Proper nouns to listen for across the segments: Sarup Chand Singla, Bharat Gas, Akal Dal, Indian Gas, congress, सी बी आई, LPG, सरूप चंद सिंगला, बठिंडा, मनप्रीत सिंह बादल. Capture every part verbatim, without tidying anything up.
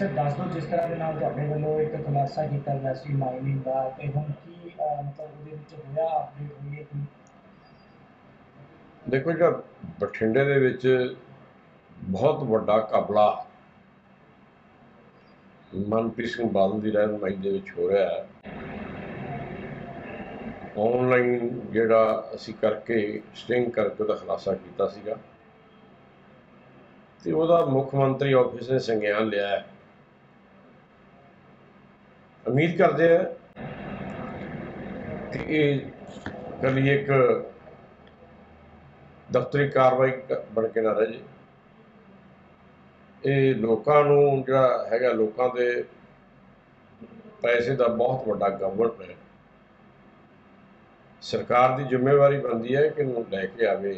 Sir दस दो जिस तरह के नाम तुहाडे वल्लों एक खुलासा कीता वैसी माइनिंग दा ते हुण की मतलब उहदे विच होया अपडेट होई है कि देखो जो बठिंडे दे विच बहुत वड्डा कबला मनप्रीत सिंह बादल की रहनुमाई दे विच हो रहा है। ऑनलाइन जिहड़ा असीं करके स्टिंग करके उहदा खुलासा कीता सीगा ते उहदा मुख्यमंत्री ऑफिस ने संज्ञान लिया है। उम्मीद करते हैं कि ये कल एक दफ्तरी कार्रवाई बन के ना रहे, ये लोगों नूं जिहड़ा हैगा लोगों के पैसे का बहुत वड्डा गड़बड़ है। सरकार की जिम्मेवारी बनती है कि लैके आवे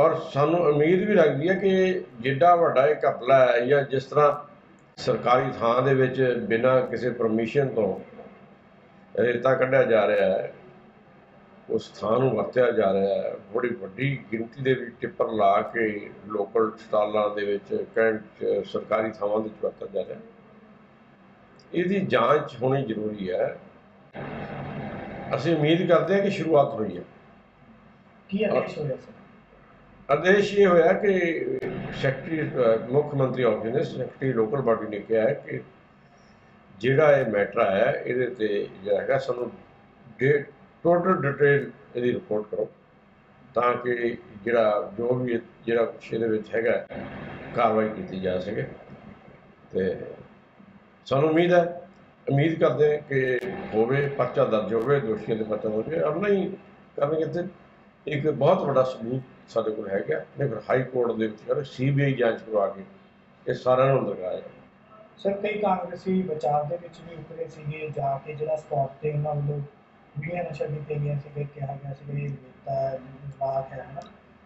और सानू उम्मीद भी लगती है कि जिहड़ा वड्डा इह घपला है या जिस तरह सरकारी थां दे विच बिना किसी परमिशन तो रेता कढ़िया जा रहा है, उस थां नूं वरतिया जा रहा है। बड़ी वड्डी गिणती दे विच टिप्पर ला के लोकल स्टालां दे विच कैंट सरकारी थावां दे विच वरतिया जा रहा है। इहदी जांच होनी जरूरी है। असीं उम्मीद करते हैं कि शुरुआत हुई है। की आदेश होया सर? आदेश ये होया कि सैकटरी मुख्यमंत्री ऑफिस ने सैकटरी लोकल बॉडी ने कहा है कि जोड़ा ये मैटर आया ये जो है सूँ डे टोटल डिटेल यदि रिपोर्ट करो ताकि जरा जो भी जो कुछ ये है कार्रवाई की जा सके। तो सूँ उम्मीद है, उम्मीद करते हैं कि होवे परचा दर्ज होवे दोषियों के पता लगे और नहीं करते एक बहुत बड़ा सबूत साढ़े को है गया। नहीं फिर हाई कोर्ट के सी बी आई जांच करवा के ये सारा अंदर कराया। सर कई कांग्रेसी बचाव के भी उतरे थे जाके जो स्पॉट से उन्होंने वालों मीडिया नशा दिखाई गया कहा गया नेता जवाब है ना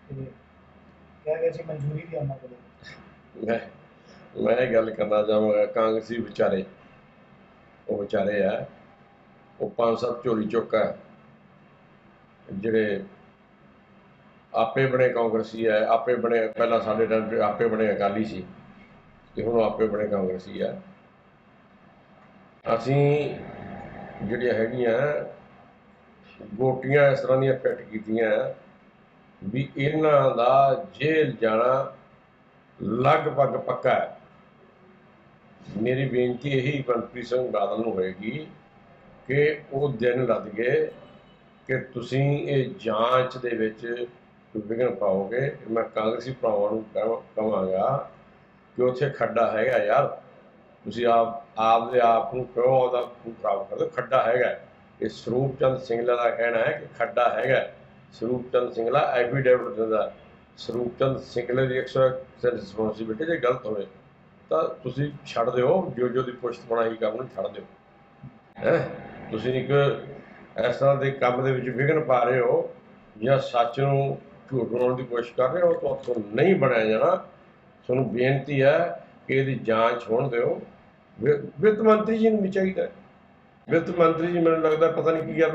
कहा गया मंजूरी भी उन्होंने। मैं मैं गल करना चाहूँगा कांग्रेसी बेचारे वो बेचारे है वो पाँच सात चोरी चौका जोड़े आपे बने कांग्रेसी है, आपे बने पहला साढ़े टाइम आपे बने अकाली सी ते हुण आपे बने कांग्रेसी है। असी जिहड़ियां हैगियां गोटियां इस तरह दीयां फिट कीतियां भी इन्हां दा जेल जाना लगभग पक्का है। मेरी बेनती यही मनप्रीत सिंह बादल नूं होएगी कि वो दिन लद गए कि तुसीं ये जांच दे विच विघन पाओगे। मैं कांग्रेसी भरावां कह कहांगा कि उत्थे खड्डा हैगा यार, तुसीं आप आप दे आप नूं क्यों उहदा खराब करदे। खड्डा हैगा, ये सरूप चंद सिंगला का कहना है कि खड्डा हैगा। सरूप चंद सिंगला एफीडेविट दिंदा, सरूप चंद सिंगले की एक सौ परसेंट रिस्पोंसिबिलिटी जे गलत होवे तां तुसीं छड्ड दिओ, जो जो दी पुश्त बनाई करन छड्ड दिओ है। तुसीं एक इस तरह के काम विघन पा रहे हो या सच को झूठ बनाने की कोशिश कर रहे हो तो आपको नहीं बनाया जाना। सूँ बेनती है कि इसकी जांच होने दो। वित्त मंत्री जी भी चाहिए, वित्त मंत्री जी मैं लगता पता नहीं की गल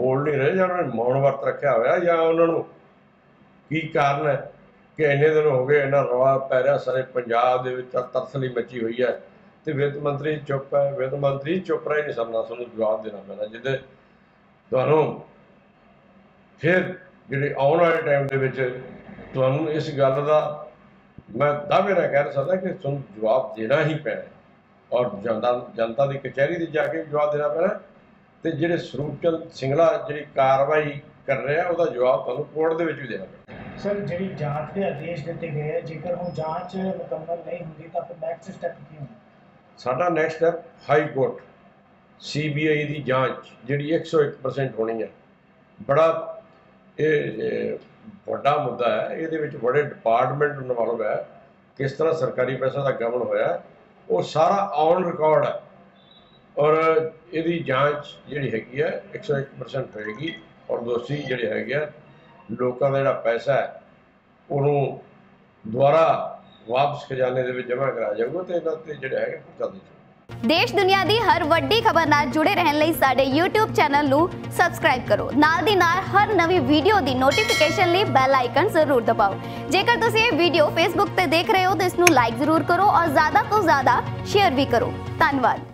बोल नहीं रहे या उन्होंने मौन वर्त रखा होया या उन्होंने की कारण है कि इन्ने दिन हो गए इन्ना रौला पै रहा सारे पंजाब के तरसली मची हुई है तो वित्त मंत्री चुप है। वित्त मंत्री चुप रहा ही नहीं समझना, सूँ जवाब देना पैना जिद्दे फिर जी आने वाले टाइम के इस गल का मैं दावे ना कह सकता कि तुम जवाब देना ही पैना और जनता जनता की कचहरी से जाके भी जवाब देना पैना। तो जे सरूप चंद सिंगला जी कार्रवाई कर रहा उसका जवाब तुहानूं कोर्ट के भी देना पैना। सर जी जांच के आदेश दिए गए जेकर वो जांच मुकम्मल नहीं होती तो फिर नैक्सट स्टैप की होगा? साडा next step high court सी बी आई की जांच जी एक सौ एक परसेंट होनी है। बड़ा वड्डा मुद्दा है, ये बड़े डिपार्टमेंट इन्वॉल्व है किस तरह सरकारी पैसा का गबन होया वो सारा ऑन रिकॉर्ड है और यदि जांच जी हैगी है एक सौ एक परसेंट होएगी और दोषी जोड़े है लोगों का जोड़ा पैसा है उन्होंने दोबारा वापस खजाने के जमा कराया जाएगा तो इन्होंने जोड़ा है। देश दुनिया की हर वड्डी खबर नाल जुड़े रहने लई साडे यूट्यूब चैनल नू सबसक्राइब करो, नाल दी नाल हर नवी वीडियो की नोटिफिकेशन लिए बैल आइकन जरूर दबाओ। जेकर तुसी ये वीडियो फेसबुक ते देख रहे हो तो इसनू लाइक जरूर करो और ज़्यादा तो ज़्यादा शेयर भी करो। धन्यवाद।